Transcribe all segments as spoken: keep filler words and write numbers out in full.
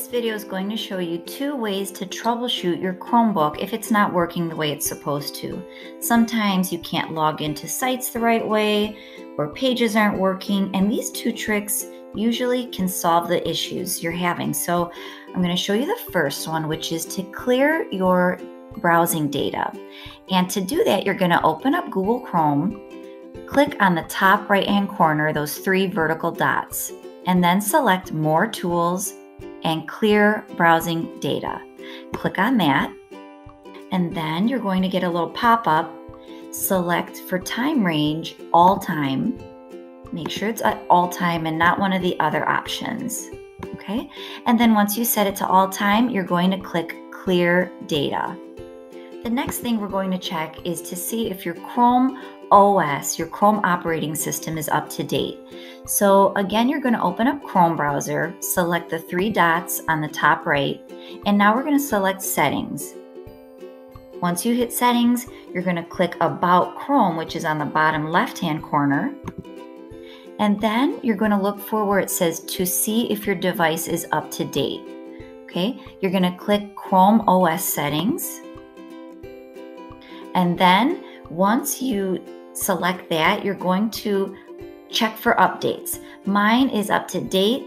This video is going to show you two ways to troubleshoot your Chromebook if it's not working the way it's supposed to. Sometimes you can't log into sites the right way, or pages aren't working, and these two tricks usually can solve the issues you're having. So I'm going to show you the first one, which is to clear your browsing data. And to do that, you're going to open up Google Chrome, click on the top right-hand corner, those three vertical dots, and then select More Tools and Clear Browsing Data. Click on that, and then you're going to get a little pop-up. Select for time range, all time. Make sure it's at all time and not one of the other options, okay? And then once you set it to all time, you're going to click Clear Data. The next thing we're going to check is to see if your Chrome O S, your Chrome operating system, is up to date. So again, you're going to open up Chrome browser, select the three dots on the top right, and now we're going to select Settings. Once you hit Settings, you're going to click About Chrome, which is on the bottom left-hand corner, and then you're going to look for where it says to see if your device is up to date. Okay, you're going to click Chrome O S Settings, and then once you select that, you're going to check for updates. Mine is up to date.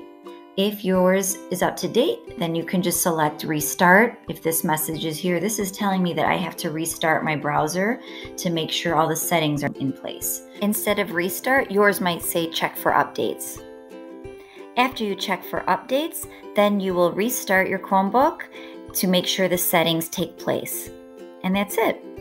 If yours is up to date, then you can just select Restart. If this message is here, this is telling me that I have to restart my browser to make sure all the settings are in place. Instead of Restart, yours might say Check for Updates. After you check for updates, then you will restart your Chromebook to make sure the settings take place. And that's it.